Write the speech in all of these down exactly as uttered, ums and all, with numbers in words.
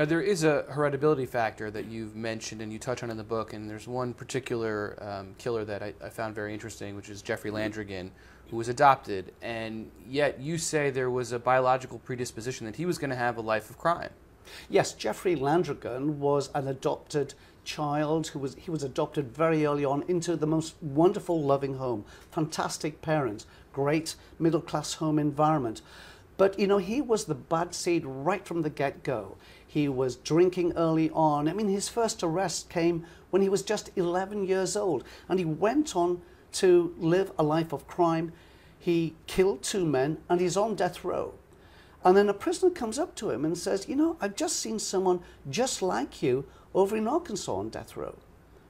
Now, there is a heritability factor that you've mentioned and you touch on in the book, and there's one particular um, killer that I, I found very interesting, which is Jeffrey Landrigan, who was adopted, and yet you say there was a biological predisposition that he was going to have a life of crime. Yes, Jeffrey Landrigan was an adopted child who was, he was adopted very early on into the most wonderful, loving home, fantastic parents, great middle-class home environment. But, you know, he was the bad seed right from the get-go. He was drinking early on. I mean, his first arrest came when he was just eleven years old, and he went on to live a life of crime. He killed two men, and he's on death row. And then a prisoner comes up to him and says, you know, I've just seen someone just like you over in Arkansas on death row.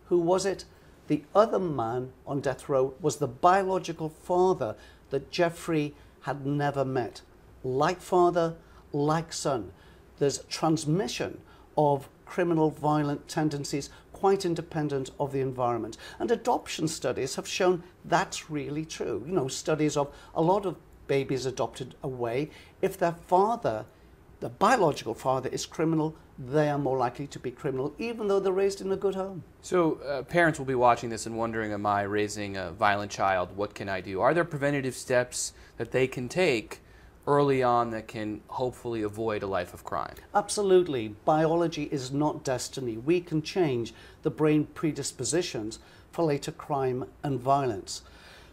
Who was it? The other man on death row was the biological father that Jeffrey had never met. Like father, like son. There's transmission of criminal violent tendencies quite independent of the environment. And adoption studies have shown that's really true. You know, studies of a lot of babies adopted away, if their father, the biological father, is criminal, they are more likely to be criminal, even though they're raised in a good home. So uh, parents will be watching this and wondering, am I raising a violent child? What can I do? Are there preventative steps that they can take early on that can hopefully avoid a life of crime? Absolutely. Biology is not destiny. We can change the brain predispositions for later crime and violence.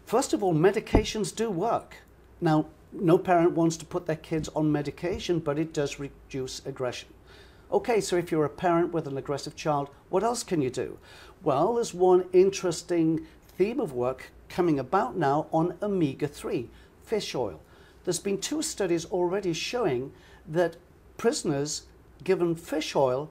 First of all, medications do work. Now, no parent wants to put their kids on medication, but it does reduce aggression. Okay, so if you're a parent with an aggressive child, what else can you do? Well, there's one interesting theme of work coming about now on omega three, fish oil. There's been two studies already showing that prisoners given fish oil,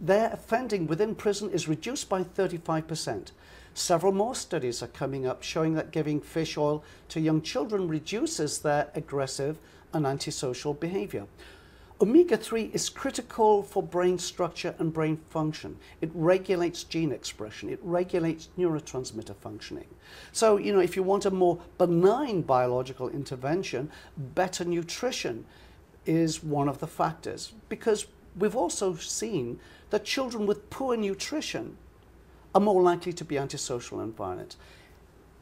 their offending within prison is reduced by thirty-five percent. Several more studies are coming up showing that giving fish oil to young children reduces their aggressive and antisocial behavior. omega three is critical for brain structure and brain function. It regulates gene expression. It regulates neurotransmitter functioning. So, you know, if you want a more benign biological intervention, better nutrition is one of the factors. Because we've also seen that children with poor nutrition are more likely to be antisocial and violent.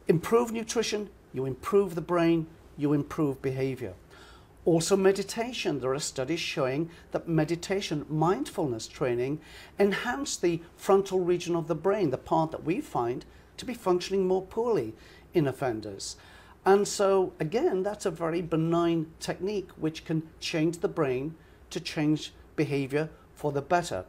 Improve nutrition, you improve the brain, you improve behavior. Also meditation. There are studies showing that meditation, mindfulness training, enhance the frontal region of the brain, the part that we find to be functioning more poorly in offenders. And so, again, that's a very benign technique which can change the brain to change behavior for the better.